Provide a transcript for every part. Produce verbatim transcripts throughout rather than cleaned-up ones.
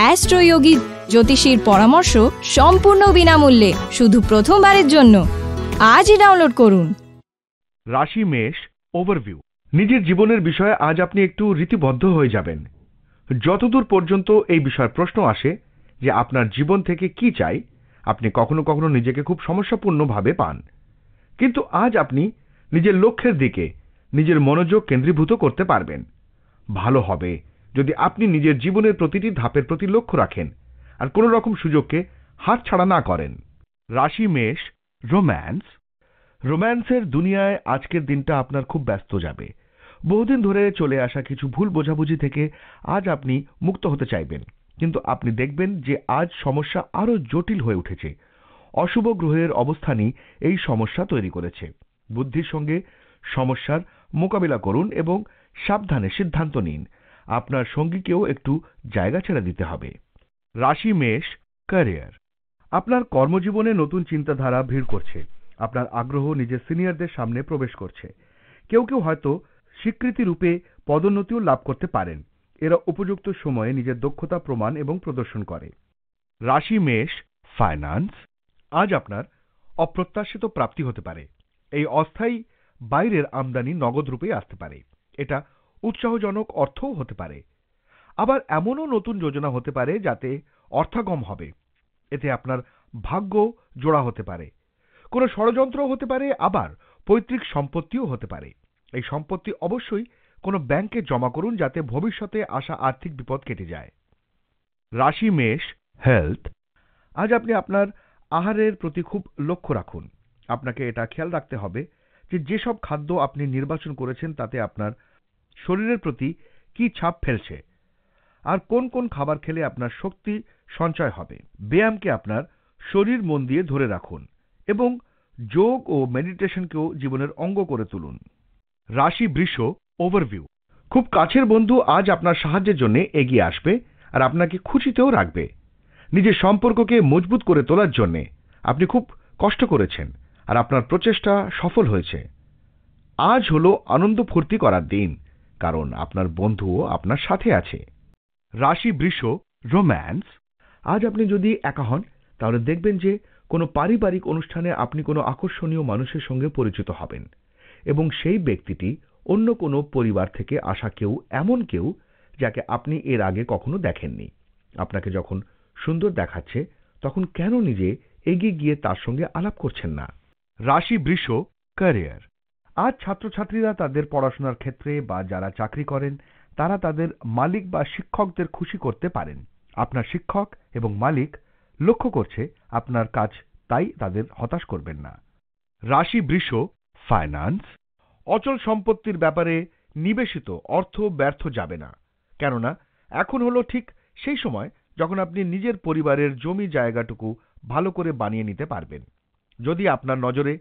Astro যোগী জ্যোতিষীর পরামর্শ সম্পূর্ণ বিনামূল্যে শুধু প্রথমবারের জন্য আজই ডাউনলোড করুন। রাশি মেষ ওভারভিউ। নিজের জীবনের বিষয়ে আজ আপনি একটু রীতিবদ্ধ হয়ে যাবেন। যতদূর পর্যন্ত এই বিষয়ের প্রশ্ন আসে যে আপনার জীবন থেকে কি চাই, আপনি কখনো কখনো নিজেকে খুব সমস্যাপূর্ণভাবে পান, কিন্তু আজ আপনি নিজের লক্ষ্যের দিকে নিজের মনোযোগ কেন্দ্রীভূত করতে পারবেন। ভালো হবে যদি আপনি নিজের জীবনের প্রতিটি ধাপের প্রতি লক্ষ্য রাখেন আর কোনো রকম সুযোগকে হাতছাড়া না করেন। রাশি মেষ রোম্যান্স। রোম্যান্সের দুনিয়ায় আজকের দিনটা আপনার খুব ব্যস্ত যাবে। বহুদিন ধরে চলে আসা কিছু ভুল বোঝাবুঝি থেকে আজ আপনি মুক্ত হতে চাইবেন, কিন্তু আপনি দেখবেন যে আজ সমস্যা আরও জটিল হয়ে উঠেছে। অশুভ গ্রহের অবস্থানই এই সমস্যা তৈরি করেছে। বুদ্ধির সঙ্গে সমস্যার মোকাবিলা করুন এবং সাবধানে সিদ্ধান্ত নিন। আপনার সঙ্গীকেও একটু জায়গা ছেড়ে দিতে হবে। রাশি মেষ ক্যারিয়ার। আপনার কর্মজীবনে নতুন চিন্তাধারা ভিড় করছে। আপনার আগ্রহ নিজের সিনিয়রদের সামনে প্রবেশ করছে। কেউ কেউ হয়তো স্বীকৃতিরূপে পদোন্নতিও লাভ করতে পারেন। এরা উপযুক্ত সময়ে নিজের দক্ষতা প্রমাণ এবং প্রদর্শন করে। রাশি মেষ ফাইন্যান্স। আজ আপনার অপ্রত্যাশিত প্রাপ্তি হতে পারে। এই অস্থায়ী বাইরের আমদানি নগদ রূপেই আসতে পারে। এটা উৎসাহজনক অর্থও হতে পারে, আবার এমনও নতুন যোজনা হতে পারে যাতে অর্থাগম হবে। এতে আপনার ভাগ্য জোড়া হতে পারে। কোনো ষড়যন্ত্রও হতে পারে, আবার পৈতৃক সম্পত্তিও হতে পারে। এই সম্পত্তি অবশ্যই কোনো ব্যাংকে জমা করুন যাতে ভবিষ্যতে আসা আর্থিক বিপদ কেটে যায়। রাশি মেষ হেলথ। আজ আপনি আপনার আহারের প্রতি খুব লক্ষ্য রাখুন। আপনাকে এটা খেয়াল রাখতে হবে যে যেসব খাদ্য আপনি নির্বাচন করেছেন তাতে আপনার শরীরের প্রতি কি ছাপ ফেলছে আর কোন কোন খাবার খেলে আপনার শক্তি সঞ্চয় হবে। ব্যায়ামকে আপনার শরীর মন দিয়ে ধরে রাখুন এবং যোগ ও মেডিটেশনকেও জীবনের অঙ্গ করে তুলুন। রাশি বৃষ ওভারভিউ। খুব কাছের বন্ধু আজ আপনার সাহায্যের জন্য এগিয়ে আসবে আর আপনাকে খুশিতেও রাখবে। নিজের সম্পর্ককে মজবুত করে তোলার জন্যে আপনি খুব কষ্ট করেছেন আর আপনার প্রচেষ্টা সফল হয়েছে। আজ হলো আনন্দ ফুর্তি করার দিন, কারণ আপনার বন্ধুও আপনার সাথে আছে। রাশি বৃষ রোম্যান্স। আজ আপনি যদি একা হন তাহলে দেখবেন যে কোনো পারিবারিক অনুষ্ঠানে আপনি কোনো আকর্ষণীয় মানুষের সঙ্গে পরিচিত হবেন এবং সেই ব্যক্তিটি অন্য কোনো পরিবার থেকে আসা কেউ, এমন কেউ যাকে আপনি এর আগে কখনো দেখেননি। আপনাকে যখন সুন্দর দেখাচ্ছে তখন কেন নিজে এগিয়ে গিয়ে তার সঙ্গে আলাপ করছেন না। রাশি বৃষ ক্যারিয়ার। আজ ছাত্রছাত্রীরা তাদের পড়াশোনার ক্ষেত্রে বা যারা চাকরি করেন তারা তাদের মালিক বা শিক্ষকদের খুশি করতে পারেন। আপনার শিক্ষক এবং মালিক লক্ষ্য করছে আপনার কাজ, তাই তাদের হতাশ করবেন না। রাশি বৃষ ফাইন্যান্স। অচল সম্পত্তির ব্যাপারে নিবেশিত অর্থ ব্যর্থ যাবে না, কেননা এখন হলো ঠিক সেই সময় যখন আপনি নিজের পরিবারের জমি জায়গাটুকু ভালো করে বানিয়ে নিতে পারবেন। যদি আপনার নজরে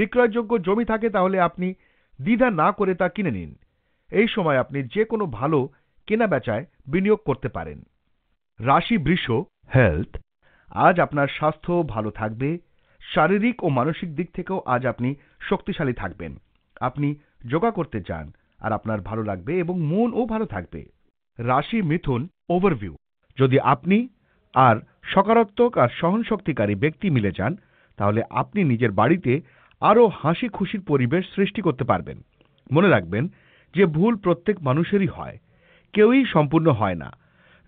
বিক্রয়যোগ্য জমি থাকে তাহলে আপনি দ্বিধা না করে তা কিনে নিন। এই সময় আপনি যে কোনো ভালো কেনাবেচায় বিনিয়োগ করতে পারেন। রাশি বৃষ হেলথ। আজ আপনার স্বাস্থ্য ভালো থাকবে। শারীরিক ও মানসিক দিক থেকেও আজ আপনি শক্তিশালী থাকবেন। আপনি যোগা করতে চান আর আপনার ভালো লাগবে এবং মনও ভালো থাকবে। রাশি মিথুন ওভারভিউ। যদি আপনি আর সকারাত্মক আর সহনশক্তিকারী ব্যক্তি মিলে যান তাহলে আপনি নিজের বাড়িতে আরও হাসি খুশির পরিবেশ সৃষ্টি করতে পারবেন। মনে রাখবেন যে ভুল প্রত্যেক মানুষেরই হয়, কেউই সম্পূর্ণ হয় না।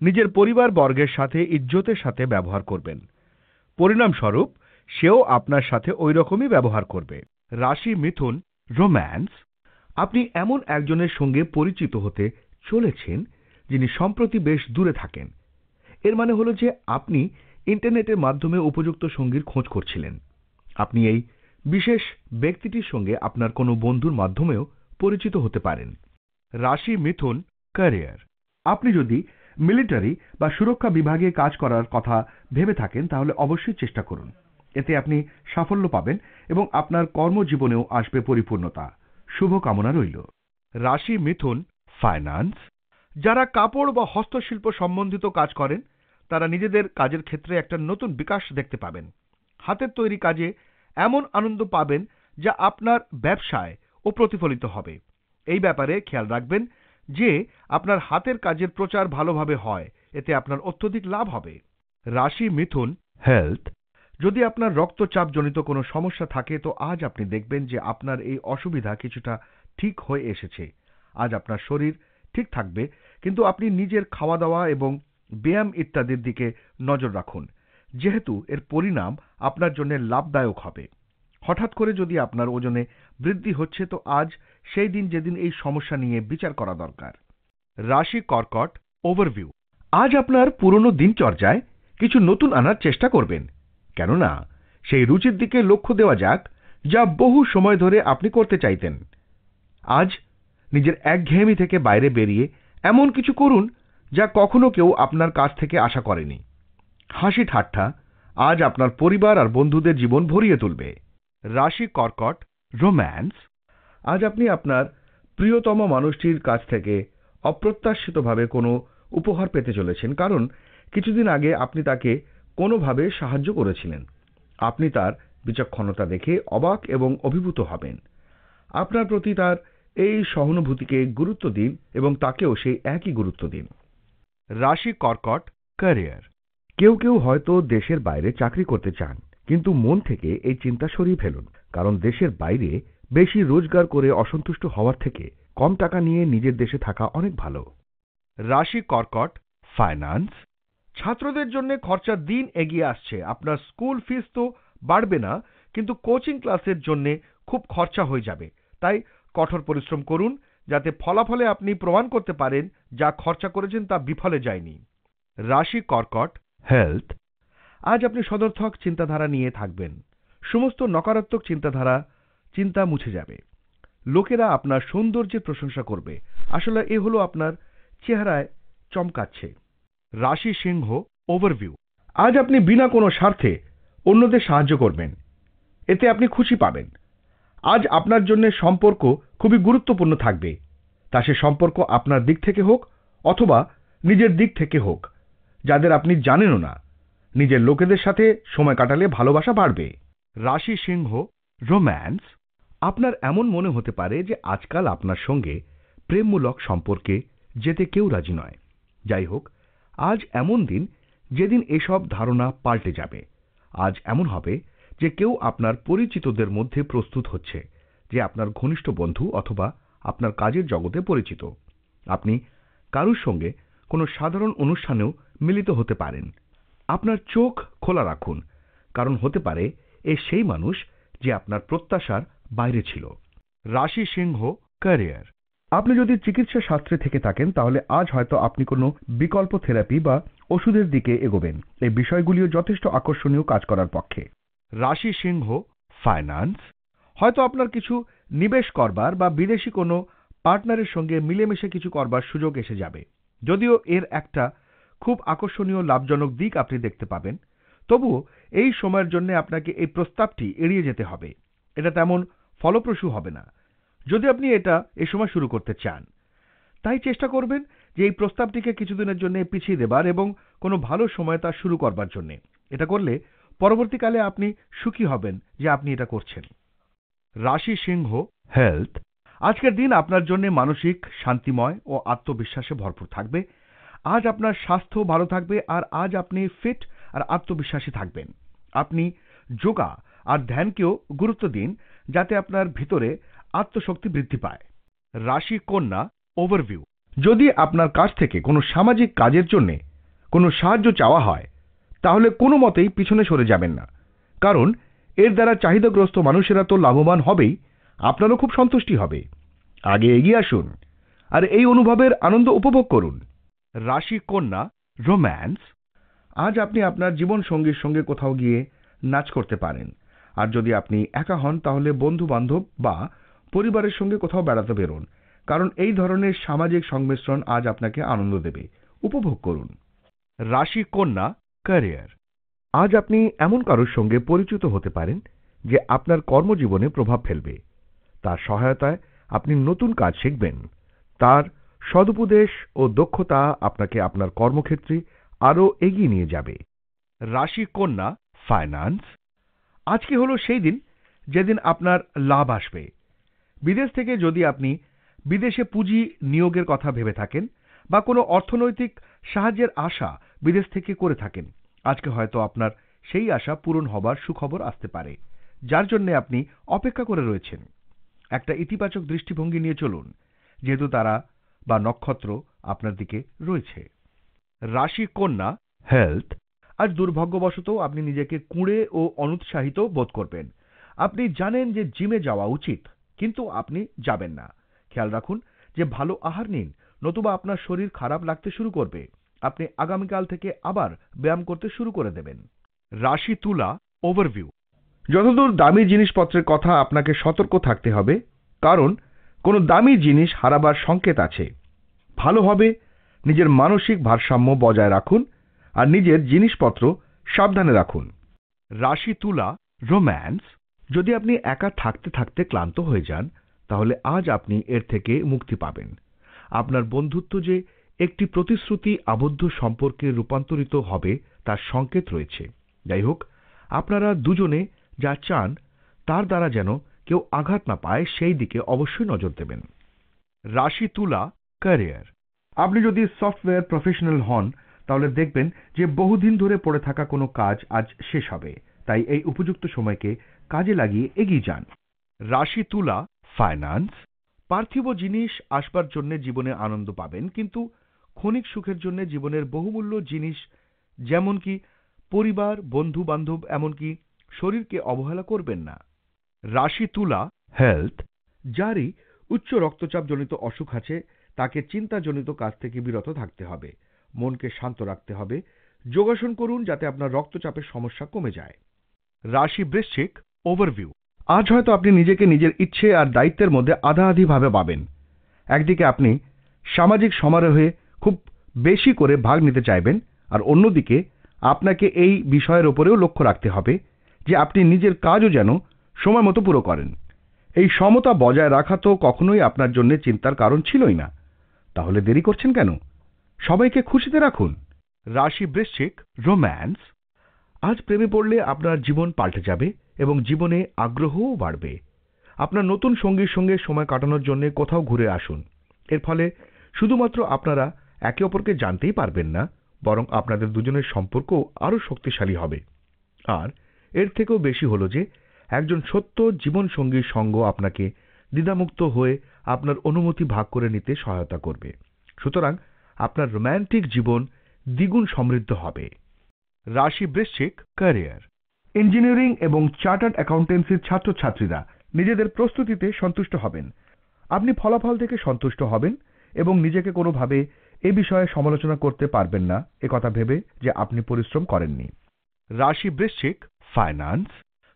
নিজের পরিবার বর্গের সাথে ইজ্জতের সাথে ব্যবহার করবেন, পরিণামস্বরূপ সেও আপনার সাথে ওই রকমই ব্যবহার করবে। রাশি মিথুন রোম্যান্স। আপনি এমন একজনের সঙ্গে পরিচিত হতে চলেছেন যিনি সম্প্রতি বেশ দূরে থাকেন। এর মানে হলো যে আপনি ইন্টারনেটের মাধ্যমে উপযুক্ত সঙ্গীর খোঁজ করছিলেন। আপনি এই বিশেষ ব্যক্তিটির সঙ্গে আপনার কোনো বন্ধুর মাধ্যমেও পরিচিত হতে পারেন। রাশি মিথুন ক্যারিয়ার। আপনি যদি মিলিটারি বা সুরক্ষা বিভাগে কাজ করার কথা ভেবে থাকেন তাহলে অবশ্যই চেষ্টা করুন। এতে আপনি সাফল্য পাবেন এবং আপনার কর্মজীবনেও আসবে পরিপূর্ণতা। শুভকামনা রইল। রাশি মিথুন ফাইন্যান্স। যারা কাপড় বা হস্তশিল্প সম্বন্ধিত কাজ করেন তারা নিজেদের কাজের ক্ষেত্রে একটা নতুন বিকাশ দেখতে পাবেন। হাতের তৈরি কাজে এমন আনন্দ পাবেন যা আপনার ব্যবসায় ও প্রতিফলিত হবে। এই ব্যাপারে খেয়াল রাখবেন যে আপনার হাতের কাজের প্রচার ভালোভাবে হয় এতে আপনার অত্যধিক লাভ হবে। রাশি মিথুন, হেলথ। যদি আপনার রক্তচাপজনিত কোনো সমস্যা থাকে তো আজ আপনি দেখবেন যে আপনার এই অসুবিধা কিছুটা ঠিক হয়ে এসেছে। আজ আপনার শরীর ঠিক থাকবে, কিন্তু আপনি নিজের খাওয়া দাওয়া এবং ব্যায়াম ইত্যাদির দিকে নজর রাখুন, যেহেতু এর পরিণাম আপনার জন্য লাভদায়ক হবে। হঠাৎ করে যদি আপনার ওজনে বৃদ্ধি হচ্ছে তো আজ সেই দিন যেদিন এই সমস্যা নিয়ে বিচার করা দরকার। রাশি কর্কট, ওভারভিউ। আজ আপনার পুরনো দিনচর্যায় কিছু নতুন আনার চেষ্টা করবেন, কেননা সেই রুচির দিকে লক্ষ্য দেওয়া যাক যা বহু সময় ধরে আপনি করতে চাইতেন। আজ নিজের একঘেয়েমি থেকে বাইরে বেরিয়ে এমন কিছু করুন যা কখনো কেউ আপনার কাছ থেকে আশা করেনি। হাসি ঠাট্টা আজ আপনার পরিবার আর বন্ধুদের জীবন ভরিয়ে তুলবে। রাশি কর্কট, রোম্যান্স। আজ আপনি আপনার প্রিয়তম মানুষটির কাছ থেকে অপ্রত্যাশিতভাবে কোনো উপহার পেতে চলেছেন, কারণ কিছুদিন আগে আপনি তাকে কোনোভাবে সাহায্য করেছিলেন। আপনি তার বিচক্ষণতা দেখে অবাক এবং অভিভূত হবেন। আপনার প্রতি তার এই সহানুভূতিকে গুরুত্ব দিন এবং তাকেও সেই একই গুরুত্ব দিন। রাশি কর্কট, ক্যারিয়ার। কেউ কেউ হয়তো দেশের বাইরে চাকরি করতে চান, কিন্তু মন থেকে এই চিন্তা সরিয়ে ফেলুন, কারণ দেশের বাইরে বেশি রোজগার করে অসন্তুষ্ট হওয়ার থেকে কম টাকা নিয়ে নিজের দেশে থাকা অনেক ভালো। রাশি কর্কট, ফাইন্যান্স। ছাত্রদের জন্য খরচা দিন এগিয়ে আসছে। আপনার স্কুল ফিস তো বাড়বে না, কিন্তু কোচিং ক্লাসের জন্য খুব খরচা হয়ে যাবে। তাই কঠোর পরিশ্রম করুন যাতে ফলাফলে আপনি প্রমাণ করতে পারেন যা খরচা করেছেন তা বিফলে যায়নি। রাশি কর্কট, হেলথ। আজ আপনি সদর্থক চিন্তাধারা নিয়ে থাকবেন। সমস্ত নকারাত্মক চিন্তাধারা চিন্তা মুছে যাবে। লোকেরা আপনার সৌন্দর্যের প্রশংসা করবে। আসলে এ হলো আপনার চেহারায় চমকাচ্ছে। রাশি সিংহ, ওভারভিউ। আজ আপনি বিনা কোনো স্বার্থে অন্যদের সাহায্য করবেন, এতে আপনি খুশি পাবেন। আজ আপনার জন্য সম্পর্ক খুবই গুরুত্বপূর্ণ থাকবে, তা সে সম্পর্ক আপনার দিক থেকে হোক অথবা নিজের দিক থেকে হোক, যাদের আপনি জানেনও না। নিজের লোকেদের সাথে সময় কাটালে ভালোবাসা বাড়বে। রাশি সিংহ, রোম্যান্স। আপনার এমন মনে হতে পারে যে আজকাল আপনার সঙ্গে প্রেমমূলক সম্পর্কে যেতে কেউ রাজি নয়। যাই হোক, আজ এমন দিন যেদিন এসব ধারণা পাল্টে যাবে। আজ এমন হবে যে কেউ আপনার পরিচিতদের মধ্যে প্রস্তুত হচ্ছে, যে আপনার ঘনিষ্ঠ বন্ধু অথবা আপনার কাজের জগতে পরিচিত। আপনি কারুর সঙ্গে কোনো সাধারণ অনুষ্ঠানেও মিলিত হতে পারেন। আপনার চোখ খোলা রাখুন, কারণ হতে পারে এ সেই মানুষ যে আপনার প্রত্যাশার বাইরে ছিল। রাশি সিংহ, ক্যারিয়ার। আপনি যদি চিকিৎসা শাস্ত্রে থেকে থাকেন তাহলে আজ হয়তো আপনি কোনো বিকল্প থেরাপি বা ওষুধের দিকে এগোবেন। এই বিষয়গুলিও যথেষ্ট আকর্ষণীয় কাজ করার পক্ষে। রাশি সিংহ, ফাইন্যান্স। হয়তো আপনার কিছু নিবেশ করবার বা বিদেশি কোনো পার্টনারের সঙ্গে মিলেমিশে কিছু করবার সুযোগ এসে যাবে। যদিও এর একটা খুব আকর্ষণীয় লাভজনক দিক আপনি দেখতে পাবেন, তবুও এই সময়ের জন্য আপনাকে এই প্রস্তাবটি এড়িয়ে যেতে হবে। এটা তেমন ফলপ্রসূ হবে না যদি আপনি এটা এ সময় শুরু করতে চান। তাই চেষ্টা করবেন যে এই প্রস্তাবটিকে কিছুদিনের জন্য পিছিয়ে দেবার এবং কোনো ভালো সময় তা শুরু করবার জন্য। এটা করলে পরবর্তীকালে আপনি সুখী হবেন যে আপনি এটা করছেন। রাশি সিংহ, হেলথ। আজকের দিন আপনার জন্য মানসিক শান্তিময় ও আত্মবিশ্বাসে ভরপুর থাকবে। আজ আপনার স্বাস্থ্য ভালো থাকবে আর আজ আপনি ফিট আর আত্মবিশ্বাসী থাকবেন। আপনি যোগা আর ধ্যানকেও গুরুত্ব দিন যাতে আপনার ভিতরে আত্মশক্তি বৃদ্ধি পায়। রাশি কন্যা, ওভারভিউ। যদি আপনার কাছ থেকে কোনো সামাজিক কাজের জন্য কোনো সাহায্য চাওয়া হয় তাহলে কোনো মতেই পিছনে সরে যাবেন না, কারণ এর দ্বারা চাহিদাগ্রস্ত মানুষেরা তো লাভবান হবেই, আপনারও খুব সন্তুষ্টি হবে। আগে এগিয়ে আসুন আর এই অনুভবের আনন্দ উপভোগ করুন। রাশি কন্যা, রোম্যান্স। আজ আপনি আপনার জীবন সঙ্গীর সঙ্গে কোথাও গিয়ে নাচ করতে পারেন, আর যদি আপনি একা হন তাহলে বন্ধু বান্ধব বা পরিবারের সঙ্গে কোথাও বেড়াতে বেরোন, কারণ এই ধরনের সামাজিক সংমিশ্রণ আজ আপনাকে আনন্দ দেবে। উপভোগ করুন। রাশি কন্যা, ক্যারিয়ার। আজ আপনি এমন কারোর সঙ্গে পরিচিত হতে পারেন যে আপনার কর্মজীবনে প্রভাব ফেলবে। তার সহায়তায় আপনি নতুন কাজ শিখবেন। তার সদুপদেশ ও দক্ষতা আপনাকে আপনার কর্মক্ষেত্রে আরও এগিয়ে নিয়ে যাবে। রাশি কন্যা, ফাইন্যান্স। আজকে হলো সেই দিন যেদিন আপনার লাভ আসবে। বিদেশ থেকে যদি আপনি বিদেশে পুঁজি নিয়োগের কথা ভেবে থাকেন বা কোনো অর্থনৈতিক সাহায্যের আশা বিদেশ থেকে করে থাকেন। আজকে হয়তো আপনার সেই আশা পূরণ হবার সুখবর আসতে পারে, যার জন্য আপনি অপেক্ষা করে রয়েছেন। একটা ইতিবাচক দৃষ্টিভঙ্গি নিয়ে চলুন, যেহেতু তারা বা নক্ষত্র আপনার দিকে রয়েছে। রাশি কন্যা, হেলথ। আজ দুর্ভাগ্যবশত আপনি নিজেকে কুঁড়ে ও অনুৎসাহিত বোধ করবেন। আপনি জানেন যে জিমে যাওয়া উচিত, কিন্তু আপনি যাবেন না। খেয়াল রাখুন যে ভালো আহার নিন, নতুবা আপনার শরীর খারাপ লাগতে শুরু করবে। আপনি আগামীকাল থেকে আবার ব্যায়াম করতে শুরু করে দেবেন। রাশি তুলা, ওভারভিউ। যতদূর দামি জিনিসপত্রের কথা আপনাকে সতর্ক থাকতে হবে, কারণ কোনো দামি জিনিস হারাবার সংকেত আছে। ভালো হবে নিজের মানসিক ভারসাম্য বজায় রাখুন আর নিজের জিনিসপত্র সাবধানে রাখুন। রাশি তুলা, রোম্যান্স। যদি আপনি একা থাকতে থাকতে ক্লান্ত হয়ে যান, তাহলে আজ আপনি এর থেকে মুক্তি পাবেন। আপনার বন্ধুত্ব যে একটি প্রতিশ্রুতি আবদ্ধ সম্পর্কে রূপান্তরিত হবে তার সংকেত রয়েছে। যাই হোক, আপনারা দুজনে যা চান তার দ্বারা যেন কেউ আঘাত না পায়, সেই দিকে অবশ্যই নজর দেবেন। রাশি তুলা, ক্যারিয়ার। আপনি যদি সফটওয়্যার প্রফেশনাল হন, তাহলে দেখবেন যে বহুদিন ধরে পড়ে থাকা কোনো কাজ আজ শেষ হবে। তাই এই উপযুক্ত সময়কে কাজে লাগিয়ে এগিয়ে যান। রাশি তুলা, ফাইন্যান্স। পার্থিব জিনিস আসবার জন্য জীবনে আনন্দ পাবেন, কিন্তু ক্ষণিক সুখের জন্য জীবনের বহুমূল্য জিনিস যেমন কি পরিবার, বন্ধু বান্ধব, এমনকি শরীরকে অবহেলা করবেন না। রাশি তুলা, হেলথ। যারই উচ্চ রক্তচাপজনিত অসুখ আছে, তাকে চিন্তাজনিত কাজ থেকে বিরত থাকতে হবে। মনকে শান্ত রাখতে হবে। যোগাসন করুন যাতে আপনার রক্তচাপের সমস্যা কমে যায়। রাশি বৃশ্চিক, ওভারভিউ। আজ হয়তো আপনি নিজেকে নিজের ইচ্ছে আর দায়িত্বের মধ্যে আধাআধিভাবে পাবেন। একদিকে আপনি সামাজিক সমারোহে খুব বেশি করে ভাগ নিতে চাইবেন, আর অন্যদিকে আপনাকে এই বিষয়ের ওপরেও লক্ষ্য রাখতে হবে যে আপনি নিজের কাজও যেন সময় মতো পুরো করেন। এই সমতা বজায় রাখা তো কখনোই আপনার জন্য চিন্তার কারণ ছিলই না, তাহলে দেরি করছেন কেন? সবাইকে খুশিতে রাখুন। রাশি বৃশ্চিক, রোম্যান্স। আজ প্রেমে পড়লে আপনার জীবন পাল্টে যাবে এবং জীবনে আগ্রহও বাড়বে। আপনার নতুন সঙ্গীর সঙ্গে সময় কাটানোর জন্য কোথাও ঘুরে আসুন। এর ফলে শুধুমাত্র আপনারা একে অপরকে জানতেই পারবেন না, বরং আপনাদের দুজনের সম্পর্ক আরও শক্তিশালী হবে। আর এর থেকেও বেশি হলো যে একজন সত্য জীবনসঙ্গীর সঙ্গ আপনাকে দ্বিধামুক্ত হয়ে আপনার অনুমতি ভাগ করে নিতে সহায়তা করবে। সুতরাং আপনার রোম্যান্টিক জীবন দ্বিগুণ সমৃদ্ধ হবে। রাশি বৃশ্চিক, ক্যারিয়ার। ইঞ্জিনিয়ারিং এবং চার্টার্ড অ্যাকাউন্টেন্সির ছাত্রছাত্রীরা নিজেদের প্রস্তুতিতে সন্তুষ্ট হবেন। আপনি ফলাফল থেকে সন্তুষ্ট হবেন এবং নিজেকে কোনোভাবে এ বিষয়ে সমালোচনা করতে পারবেন না, একথা ভেবে যে আপনি পরিশ্রম করেননি। রাশি বৃশ্চিক, ফাইন্যান্স।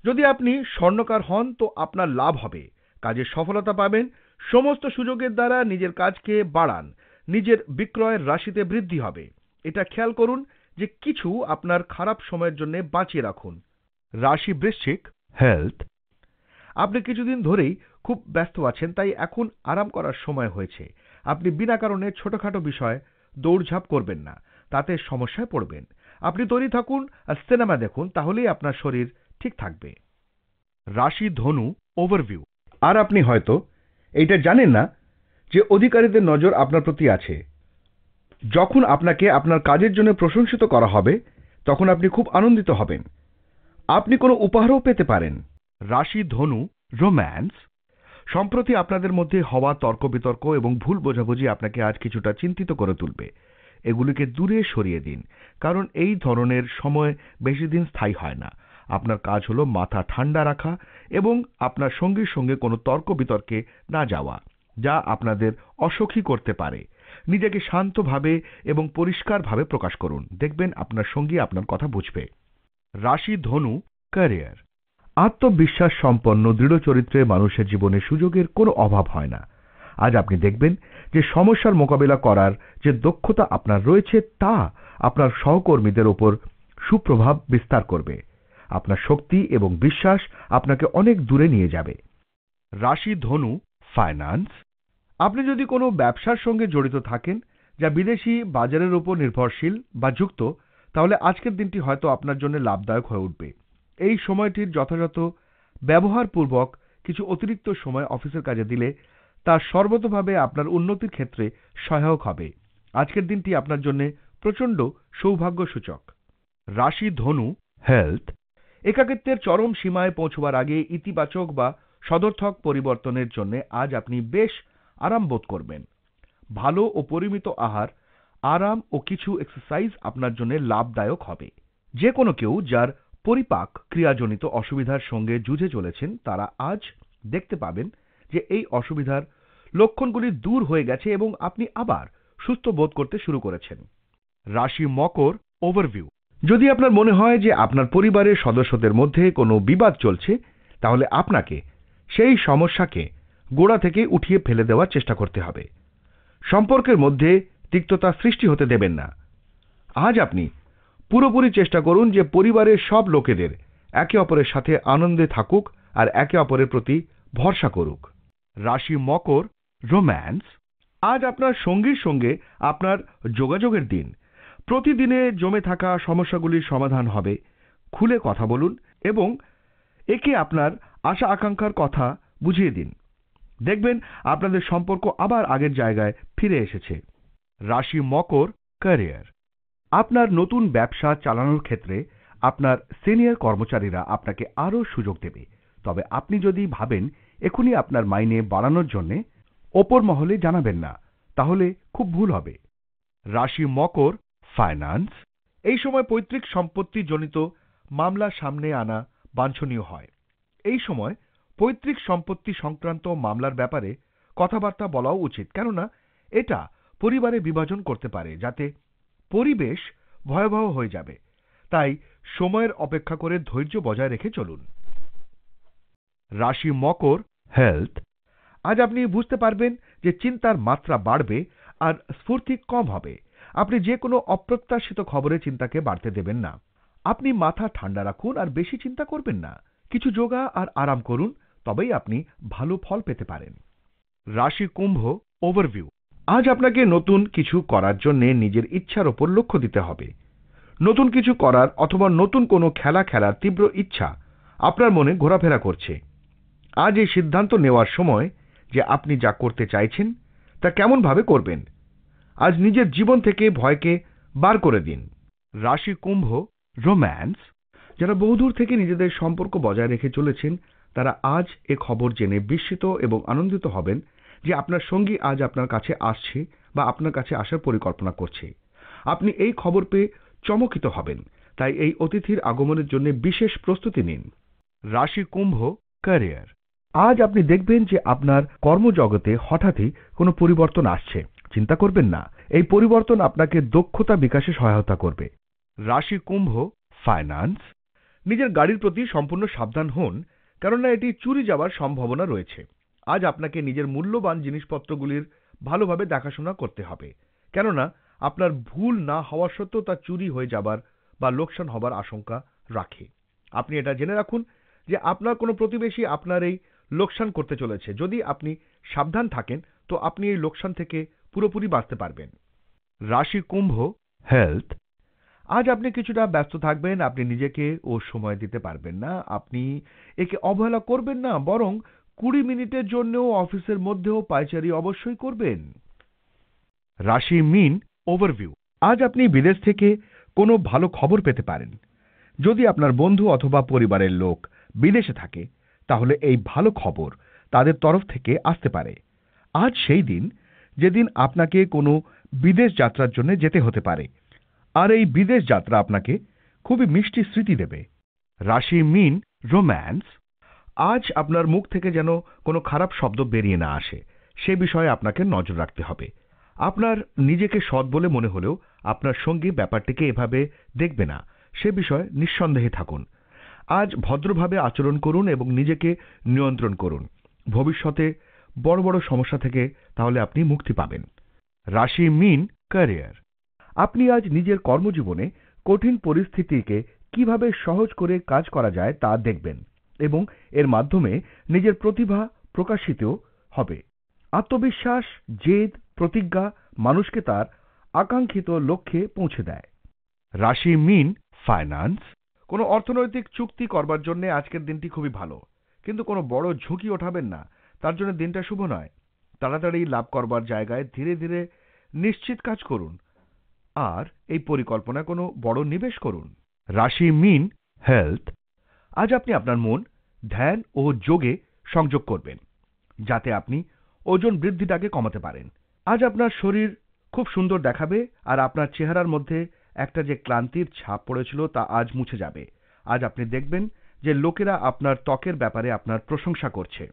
যদি আপনি স্বর্ণকার হন তো আপনার লাভ হবে, কাজে সফলতা পাবেন। সমস্ত সুযোগের দ্বারা নিজের কাজকে বাড়ান, নিজের বিক্রয়ের রাশিতে বৃদ্ধি হবে। এটা খেয়াল করুন যে কিছু আপনার খারাপ সময়ের জন্য বাঁচিয়ে রাখুন। রাশি বৃশ্চিক, হেলথ। আপনি কিছুদিন ধরেই খুব ব্যস্ত আছেন, তাই এখন আরাম করার সময় হয়েছে। আপনি বিনা কারণে ছোটখাটো বিষয়ে দৌড়ঝাঁপ করবেন না, তাতে সমস্যায় পড়বেন। আপনি তৈরি থাকুন আর সিনেমা দেখুন, তাহলেই আপনার শরীর ঠিক থাকবে। রাশি ধনু, ওভারভিউ। আর আপনি হয়তো এইটা জানেন না যে অধিকারীদের নজর আপনার প্রতি আছে। যখন আপনাকে আপনার কাজের জন্য প্রশংসিত করা হবে, তখন আপনি খুব আনন্দিত হবেন। আপনি কোনো উপহারও পেতে পারেন। রাশি ধনু, রোম্যান্স। সম্প্রতি আপনাদের মধ্যে হওয়া তর্ক বিতর্ক এবং ভুল বোঝাবুঝি আপনাকে আজ কিছুটা চিন্তিত করে তুলবে। এগুলিকে দূরে সরিয়ে দিন, কারণ এই ধরনের সময় বেশি দিন স্থায়ী হয় না। আপনার কাজ হল মাথা ঠান্ডা রাখা এবং আপনার সঙ্গীর সঙ্গে কোনো তর্ক বিতর্কে না যাওয়া, যা আপনাদের অসুখী করতে পারে। নিজেকে শান্তভাবে এবং পরিষ্কারভাবে প্রকাশ করুন, দেখবেন আপনার সঙ্গী আপনার কথা বুঝবে। রাশি ধনু, ক্যারিয়ার। আত্মবিশ্বাস সম্পন্ন দৃঢ় চরিত্রে মানুষের জীবনে সুযোগের কোনো অভাব হয় না। আজ আপনি দেখবেন যে সমস্যার মোকাবিলা করার যে দক্ষতা আপনার রয়েছে তা আপনার সহকর্মীদের ওপর সুপ্রভাব বিস্তার করবে। আপনার শক্তি এবং বিশ্বাস আপনাকে অনেক দূরে নিয়ে যাবে। রাশি ধনু, ফাইন্যান্স। আপনি যদি কোনো ব্যবসার সঙ্গে জড়িত থাকেন যা বিদেশি বাজারের উপর নির্ভরশীল বা যুক্ত, তাহলে আজকের দিনটি হয়তো আপনার জন্য লাভদায়ক হয়ে উঠবে। এই সময়টির যথাযথ ব্যবহারপূর্বক কিছু অতিরিক্ত সময় অফিসের কাজে দিলে তা সর্বতভাবে আপনার উন্নতির ক্ষেত্রে সহায়ক হবে। আজকের দিনটি আপনার জন্য प्रचंड सौभाग्यसूचक। राशि धनु हेल्थ एकाकित्वेर चरम सीमाय पहुंचवार आगे इतिबाचक बा सदर्थक परिवर्तनेर जन्य आज आपनी बेश आराम बोध करबेन। भालो ओ परिमित आहार आराम ओ किछु एक्सारसाइज आपनार जन्य लाभदायक हबे। जे कोनो केउ जार परिपाक क्रियाजनित असुविधार संगे जुझे चलेछेन तारा आज देखते पाबेन जे एई असुविधार लक्षणगुली दूर हये गेछे एबं आपनी आबार सुस्थ बोध करते शुरू करेछेन। राशि मकर ओभारभिउ যদি আপনার মনে হয় যে আপনার পরিবারের সদস্যদের মধ্যে কোনো বিবাদ চলছে তাহলে আপনাকে সেই সমস্যাকে গোড়া থেকে উঠিয়ে ফেলে দেওয়ার চেষ্টা করতে হবে। সম্পর্কের মধ্যে তিক্ততা সৃষ্টি হতে দেবেন না। আজ আপনি পুরোপুরি চেষ্টা করুন যে পরিবারের সব লোকেদের একে অপরের সাথে আনন্দে থাকুক আর একে অপরের প্রতি ভরসা করুক। রাশি মকর রোম্যান্স আজ আপনার সঙ্গীর সঙ্গে আপনার যোগাযোগের দিন। প্রতিদিনে জমে থাকা সমস্যাগুলির সমাধান হবে। খুলে কথা বলুন এবং একে আপনার আশা আকাঙ্ক্ষার কথা বুঝিয়ে দিন। দেখবেন আপনাদের সম্পর্ক আবার আগের জায়গায় ফিরে এসেছে। রাশি মকর ক্যারিয়ার আপনার নতুন ব্যবসা চালানোর ক্ষেত্রে আপনার সিনিয়র কর্মচারীরা আপনাকে আরও সুযোগ দেবে। তবে আপনি যদি ভাবেন এখনই আপনার মাইনে বাড়ানোর জন্যে ওপর মহলে জানাবেন না, তাহলে খুব ভুল হবে। রাশি মকর ফাইন্যান্স এই সময় পৈতৃক সম্পত্তি জনিত মামলা সামনে আনা বাঞ্ছনীয় হয়। এই সময় পৈতৃক সম্পত্তি সংক্রান্ত মামলার ব্যাপারে কথাবার্তা বলাও উচিত, কেননা এটা পরিবারে বিভাজন করতে পারে, যাতে পরিবেশ ভয়াবহ হয়ে যাবে। তাই সময়ের অপেক্ষা করে ধৈর্য বজায় রেখে চলুন। রাশি মকর হেলথ আজ আপনি বুঝতে পারবেন যে চিন্তার মাত্রা বাড়বে আর স্ফূর্তি কম হবে। আপনি যে কোনো অপ্রত্যাশিত খবরে চিন্তাকে বাড়তে দেবেন না। আপনি মাথা ঠান্ডা রাখুন আর বেশি চিন্তা করবেন না। কিছু যোগা আর আরাম করুন, তবেই আপনি ভালো ফল পেতে পারেন। রাশি কুম্ভ ওভারভিউ আজ আপনাকে নতুন কিছু করার জন্য নিজের ইচ্ছার ওপর লক্ষ্য দিতে হবে। নতুন কিছু করার অথবা নতুন কোনো খেলা খেলার তীব্র ইচ্ছা আপনার মনে ঘোরাফেরা করছে। আজ এই সিদ্ধান্ত নেওয়ার সময় যে আপনি যা করতে চাইছেন তা কেমনভাবে করবেন। আজ নিজের জীবন থেকে ভয়কে বার করে দিন। রাশি কুম্ভ রোম্যান্স যারা বহুদূর থেকে নিজেদের সম্পর্ক বজায় রেখে চলেছেন তারা আজ এ খবর জেনে বিস্মিত এবং আনন্দিত হবেন যে আপনার সঙ্গী আজ আপনার কাছে আসছে বা আপনার কাছে আসার পরিকল্পনা করছে। আপনি এই খবর পেয়ে চমকিত হবেন, তাই এই অতিথির আগমনের জন্য বিশেষ প্রস্তুতি নিন। রাশি কুম্ভ ক্যারিয়ার আজ আপনি দেখবেন যে আপনার কর্মজগতে হঠাৎই কোনো পরিবর্তন আসছে। চিন্তা করবেন না, এই পরিবর্তন আপনাকে দক্ষতা বিকাশে সহায়তা করবে। রাশি কুম্ভ ফাইন্যান্স নিজের গাড়ির প্রতি সম্পূর্ণ সাবধান হন, কেননা এটি চুরি যাওয়ার সম্ভাবনা রয়েছে। আজ আপনাকে নিজের মূল্যবান জিনিসপত্রগুলির ভালোভাবে দেখাশোনা করতে হবে, কেননা আপনার ভুল না হওয়া সত্ত্বেও তা চুরি হয়ে যাবার বা লোকসান হবার আশঙ্কা রাখে। আপনি এটা জেনে রাখুন যে আপনার কোনো প্রতিবেশী আপনার এই লোকসান করতে চলেছে। যদি আপনি সাবধান থাকেন তো আপনি এই লোকসান থেকে পুরোপুরি বাঁচতে পারবেন। রাশি কুম্ভ হেলথ আজ আপনি কিছুটা ব্যস্ত থাকবেন। আপনি নিজেকে ও সময় দিতে পারবেন না। আপনি একে অবহেলা করবেন না, বরং কুড়ি মিনিটের জন্যও অফিসের মধ্যেও পায়চারি অবশ্যই করবেন। রাশি মিন ওভারভিউ আজ আপনি বিদেশ থেকে কোনো ভালো খবর পেতে পারেন। যদি আপনার বন্ধু অথবা পরিবারের লোক বিদেশে থাকে তাহলে এই ভালো খবর তাদের তরফ থেকে আসতে পারে। আজ সেই দিন যেদিন আপনাকে কোনো বিদেশ যাত্রার জন্য যেতে হতে পারে, আর এই বিদেশ যাত্রা আপনাকে খুবই মিষ্টি স্মৃতি দেবে। রাশি মিন রোম্যান্স আজ আপনার মুখ থেকে যেন কোনো খারাপ শব্দ বেরিয়ে না আসে, সে বিষয়ে আপনাকে নজর রাখতে হবে। আপনার নিজেকে সৎ বলে মনে হলেও আপনার সঙ্গী ব্যাপারটিকে এভাবে দেখবে না, সে বিষয়ে নিঃসন্দেহে থাকুন। আজ ভদ্রভাবে আচরণ করুন এবং নিজেকে নিয়ন্ত্রণ করুন। ভবিষ্যতে বড় বড় সমস্যা থেকে তাহলে আপনি মুক্তি পাবেন। রাশি মিন ক্যারিয়ার আপনি আজ নিজের কর্মজীবনে কঠিন পরিস্থিতিকে কিভাবে সহজ করে কাজ করা যায় তা দেখবেন এবং এর মাধ্যমে নিজের প্রতিভা প্রকাশিত হবে। আত্মবিশ্বাস, জেদ, প্রতিজ্ঞা মানুষকে তার আকাঙ্ক্ষিত লক্ষ্যে পৌঁছে দেয়। রাশি মিন ফাইন্যান্স কোনো অর্থনৈতিক চুক্তি করবার জন্য আজকের দিনটি খুবই ভালো, কিন্তু কোনো বড় ঝুঁকি ওঠাবেন না, তার জন্য দিনটা শুভ নয়। তাড়াতাড়ি লাভ করবার জায়গায় ধীরে ধীরে নিশ্চিত কাজ করুন। আর এই পরিকল্পনা কোনো বড় নিবেশ করুন। রাশি মিন হেলথ। আজ আপনি আপনার মন ধ্যান ও যোগে সংযোগ করবেন যাতে আপনি ওজন বৃদ্ধিটাকে কমাতে পারেন। আজ আপনার শরীর খুব সুন্দর দেখাবে আর আপনার চেহারার মধ্যে একটা যে ক্লান্তির ছাপ পড়েছিল তা আজ মুছে যাবে। আজ আপনি দেখবেন যে লোকেরা আপনার ত্বকের ব্যাপারে আপনার প্রশংসা করছে।